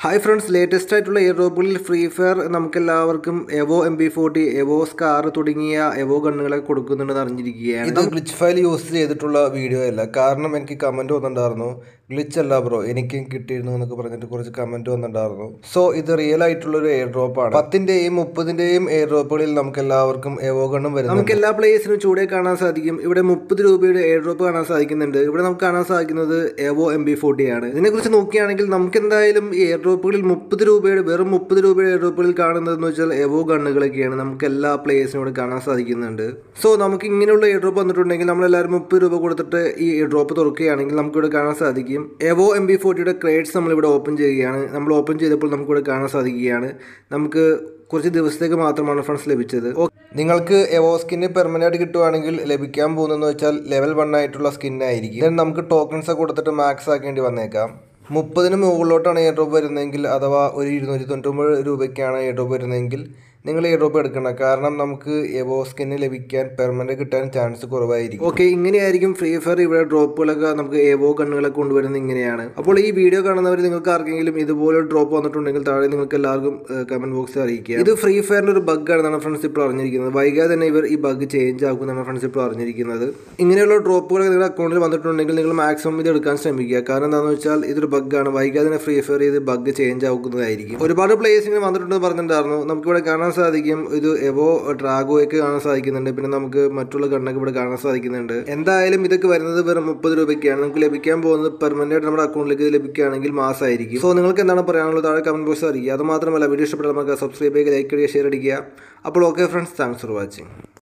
Hi friends, latest ആയിട്ടുള്ള air ഡ്രോപ്പുകളിൽ Free Fire നമുക്കെല്ലാവർക്കും എവോ MP40, എവോ സ്കാർ തുടങ്ങിയ എവോ ഗണ്ണുകളൊക്കെ കൊടുക്കുന്നുണ്ടെന്ന് അറിഞ്ഞിരിക്കുകയാണ്. ഇത് ഗ്ലിച്ച് ഫയൽ യൂസ് ചെയ്തിട്ടുള്ള വീഡിയോ അല്ല, കാരണം എനിക്ക് കമൻറ്റ് വന്നിട്ടുണ്ടായിരുന്നു ഗ്ലിച്ച് അല്ല ബ്രോ എനിക്കും കിട്ടിയിരുന്നു എന്നൊക്കെ പറഞ്ഞിട്ട് കുറച്ച് കമൻറ്റ് വന്നിട്ടുണ്ടായിരുന്നു. സോ ഇത് റിയൽ ആയിട്ടുള്ളൊരു എയർ ഡ്രോപ്പാണ്. 10ൻ്റെയും 30ൻ്റെയും എയർ ഡ്രോപ്പുകളിൽ നമുക്കെല്ലാവർക്കും എവോ ഗണ്ണും വരുന്നുണ്ട്. നമുക്ക് എല്ലാ പ്ലേസിനും ചൂടെ കാണാൻ സാധിക്കും. ഇവിടെ 30 രൂപയുടെ എയർ ഡ്രോപ്പ് കാണാൻ സാധിക്കുന്നുണ്ട്. ഇവിടെ നമുക്ക് കാണാൻ സാധിക്കുന്നത് എവോ MP40 ആണ്. ഇതിനെക്കുറിച്ച് നോക്കുകയാണെങ്കിൽ നമുക്ക് എന്തായാലും എയർ ഡ്രോപ്പുകളിൽ 30 രൂപയുടെ വെറും 30 രൂപയുടെ എയർ ഡ്രോപ്പുകളിൽ കാണുന്നതെന്ന് വെച്ചാൽ എവോ ഗണ്ണുകളൊക്കെയാണ്. നമുക്ക് എല്ലാ പ്ലേസിനും ഇവിടെ കാണാൻ സാധിക്കുന്നുണ്ട്. സോ നമുക്ക് ഇങ്ങനെയുള്ള എയർ ഡ്രോപ്പ് വന്നിട്ടുണ്ടെങ്കിൽ നമ്മളെല്ലാവരും 30 രൂപ കൊടുത്തിട്ട് ഈ എയർ ഡ്രോപ്പ് തുറക്കുകയാണെങ്കിൽ നമുക്കിവിടെ കാണാൻ സാധിക്കും എവോ MP40യുടെ ക്രേഡ്സ് നമ്മളിവിടെ ഓപ്പൺ ചെയ്യുകയാണ്. നമ്മൾ ഓപ്പൺ ചെയ്തപ്പോൾ നമുക്കിവിടെ കാണാൻ സാധിക്കുകയാണ് നമുക്ക് കുറച്ച് ദിവസത്തേക്ക് മാത്രമാണ് ഫണ്ട്സ് ലഭിച്ചത്. നിങ്ങൾക്ക് എവോ സ്കിന് പെർമനൻ്റ് ആയിട്ട് കിട്ടുവാണെങ്കിൽ ലഭിക്കാൻ പോകുന്നതെന്ന് വെച്ചാൽ ലെവൽ 1 ആയിട്ടുള്ള സ്കിന്നായിരിക്കും. ദെൻ നമുക്ക് ടോക്കൺസ് കൊടുത്തിട്ട് മാക്സ് ആക്കേണ്ടി വന്നേക്കാം. 30ന് മുകളിലോട്ടാണ് എയർ ഡ്രോപ്പ് വരുന്നതെങ്കിൽ, അഥവാ ഒരു 299 രൂപയ്ക്കാണ് എയർ ഡ്രോപ്പ് വരുന്നതെങ്കിൽ നിങ്ങൾ എയർ ഡ്രോപ്പ് എടുക്കണം. കാരണം നമുക്ക് എവോ സ്കിന് ലഭിക്കാൻ പെർമനൻ്റ് കിട്ടാൻ ചാൻസ് കുറവായിരിക്കും. ഓക്കെ, ഇങ്ങനെയായിരിക്കും ഫ്രീ ഫയർ ഇവിടെ ഡ്രോപ്പുകളൊക്കെ നമുക്ക് എവോ ഗണ്ണുകളൊക്കെ കൊണ്ടുവരുന്നത് ഇങ്ങനെയാണ്. അപ്പോൾ ഈ വീഡിയോ കാണുന്നവർ നിങ്ങൾക്ക് ആർക്കെങ്കിലും ഇതുപോലെ ഡ്രോപ്പ് വന്നിട്ടുണ്ടെങ്കിൽ താഴെ നിങ്ങൾക്ക് എല്ലാവർക്കും കമൻറ്റ് ബോക്സിൽ അറിയിക്കുക. ഇത് ഫ്രീ ഫയറിൻ്റെ ഒരു ബഗ്ഗാണെന്നാണ് ഫ്രണ്ട്സ് ഇപ്പോൾ അറിഞ്ഞിരിക്കുന്നത്. വൈകാതെ തന്നെ ഇവർ ഈ ബഗ് ചേഞ്ച് ആക്കുമെന്നാണ് ഫ്രണ്ട്സ് ഇപ്പോൾ അറിഞ്ഞിരിക്കുന്നത്. ഇങ്ങനെയുള്ള ഡ്രോപ്പുകളൊക്കെ നിങ്ങളുടെ അക്കൗണ്ടിൽ വന്നിട്ടുണ്ടെങ്കിൽ നിങ്ങൾ മാക്സിമം ഇത് എടുക്കാൻ ശ്രമിക്കുക. കാരണം എന്താണെന്ന് വെച്ചാൽ ഇതൊരു ബഗ്ഗാണ്. വൈകാതെ തന്നെ ഫ്രീ ഫയർ ഇത് ബഗ് ചേഞ്ച് ആക്കുന്നതായിരിക്കും. ഒരുപാട് പ്ലേയേഴ്സ് ഇങ്ങനെ വന്നിട്ടുണ്ടെന്ന് പറഞ്ഞിട്ടുണ്ടായിരുന്നു. നമുക്കിവിടെ കാണാൻ സാധിക്കും ഇത് എവോ ഡ്രാഗോയൊക്കെ കാണാൻ സാധിക്കുന്നുണ്ട്. പിന്നെ നമുക്ക് മറ്റുള്ള ഗണ്ണൊക്കെ ഇവിടെ കാണാൻ സാധിക്കുന്നുണ്ട്. എന്തായാലും ഇതൊക്കെ വരുന്നത് വെറും 30 രൂപയ്ക്കാണ്. നമുക്ക് ലഭിക്കാൻ പോകുന്നത് പെർമനൻ്റായിട്ട് നമ്മുടെ അക്കൗണ്ടിലേക്ക് ലഭിക്കുകയാണെങ്കിൽ മാസമായിരിക്കും. സോ നിങ്ങൾക്ക് എന്താണ് പറയാനുള്ളത് താഴെ കമൻറ്റ് ബോക്സ് അറിയിക്കുക. അത് മാത്രമല്ല വീഡിയോ ഇഷ്ടപ്പെട്ടാൽ നമുക്ക് സബ്സ്ക്രൈബ് ചെയ്യുക, ലൈക്ക് ചെയ്യുക, ഷെയർ അടിക്കുക. അപ്പോൾ okay friends, thanks for watching.